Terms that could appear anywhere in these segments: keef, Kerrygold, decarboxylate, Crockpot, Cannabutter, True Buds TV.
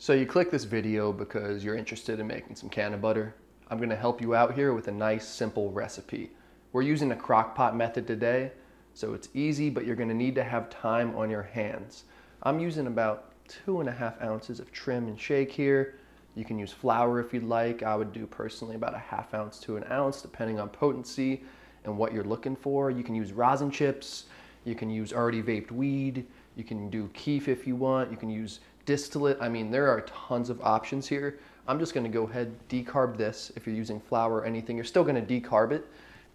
So you click this video because you're interested in making some cannabutter. I'm going to help you out here with a nice simple recipe. We're using a crock pot method today, so it's easy, but you're going to need to have time on your hands. I'm using about 2.5 ounces of trim and shake here. You can use flour if you'd like. I would do personally about 1/2 ounce to 1 ounce, depending on potency and what you're looking for. You can use rosin chips. You can use already vaped weed. You can do keef if you want. You can use distillate. I mean, there are tons of options here. I'm just going to go ahead and decarb this. If you're using flour or anything, you're still going to decarb it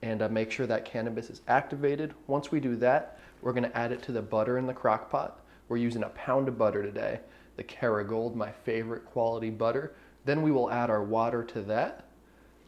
and make sure that cannabis is activated. Once we do that, we're going to add it to the butter in the crock pot. We're using 1 pound of butter today, the Kerrygold, my favorite quality butter. Then we will add our water to that.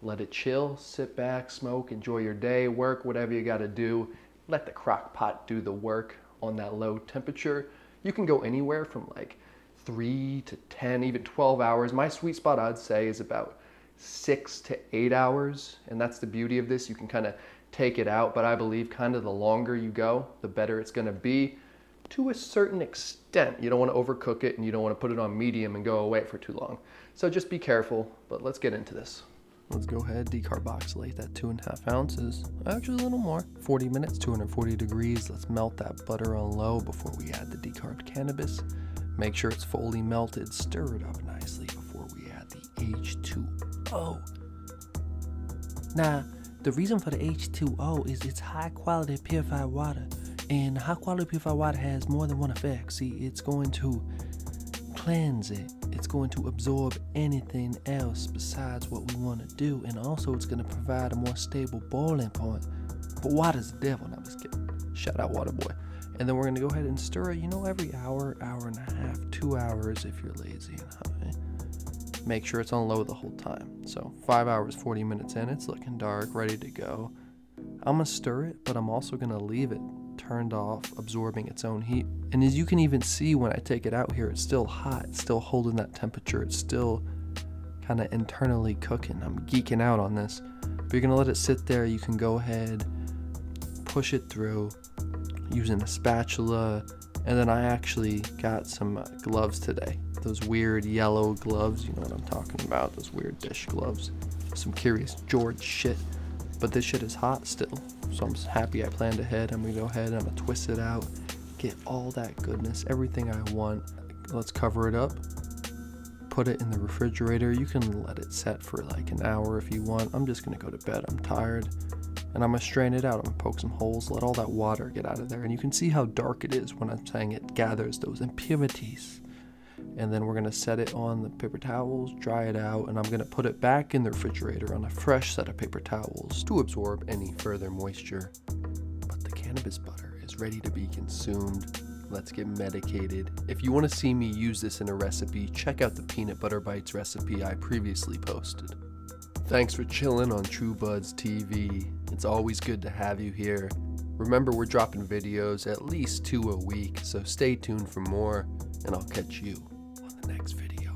Let it chill, sit back, smoke, enjoy your day, work, whatever you got to do. Let the crock pot do the work on that low temperature. You can go anywhere from like 3 to 10, even 12 hours. My sweet spot, I'd say, is about 6 to 8 hours. And that's the beauty of this. You can kind of take it out, but I believe kind of the longer you go, the better it's going to be to a certain extent. You don't want to overcook it and you don't want to put it on medium and go away for too long. So just be careful, but let's get into this. Let's go ahead, decarboxylate that 2.5 ounces, actually a little more. 40 minutes, 240 degrees. Let's melt that butter on low before we add the decarbed cannabis. Make sure it's fully melted, stir it up nicely before we add the H2O. Now, the reason for the H2O is it's high quality purified water, and high quality purified water has more than one effect. See, it's going to cleanse it. It's going to absorb anything else besides what we want to do, and also it's going to provide a more stable boiling point. But water's the devil. No, I'm just kidding. Shout out water boy. And then we're going to go ahead and stir it, you know, every hour, hour and a half, 2 hours if you're lazy and high. Make sure it's on low the whole time. So 5 hours, 40 minutes in, it's looking dark, ready to go. I'm going to stir it, but I'm also going to leave it turned off, absorbing its own heat. And as you can even see when I take it out here, it's still hot, it's still holding that temperature, it's still kind of internally cooking. I'm geeking out on this. But you're going to let it sit there. You can go ahead, push it through using a spatula. And then I actually got some gloves today, those weird yellow gloves. You know what I'm talking about, those weird dish gloves, some Curious George shit. But this shit is hot still, so I'm happy I planned ahead. I'm gonna go ahead and I'm gonna twist it out, get all that goodness, everything I want. Let's cover it up, put it in the refrigerator. You can let it set for like 1 hour if you want. I'm just gonna go to bed, I'm tired, and I'm gonna strain it out. I'm gonna poke some holes, let all that water get out of there. And you can see how dark it is when I'm saying it gathers those impurities. And then we're gonna set it on the paper towels, dry it out, and I'm gonna put it back in the refrigerator on a fresh set of paper towels to absorb any further moisture. But the cannabis butter is ready to be consumed. Let's get medicated. If you wanna see me use this in a recipe, check out the peanut butter bites recipe I previously posted. Thanks for chilling on True Buds TV. It's always good to have you here. Remember, we're dropping videos at least 2 a week, so stay tuned for more, and I'll catch you on the next video.